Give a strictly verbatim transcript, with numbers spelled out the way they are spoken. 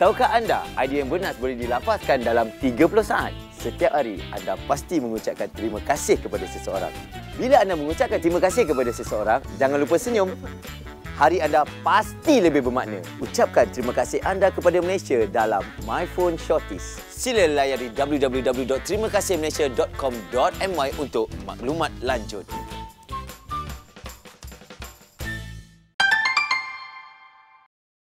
Tahukah anda, idea yang bernas boleh dilapaskan dalam tiga puluh saat? Setiap hari, anda pasti mengucapkan terima kasih kepada seseorang. Bila anda mengucapkan terima kasih kepada seseorang, jangan lupa senyum. Hari anda pasti lebih bermakna. Ucapkan terima kasih anda kepada Malaysia dalam MyPhone Shorties. Sila layari w w w titik terimakasihmalaysia titik com titik my untuk maklumat lanjut.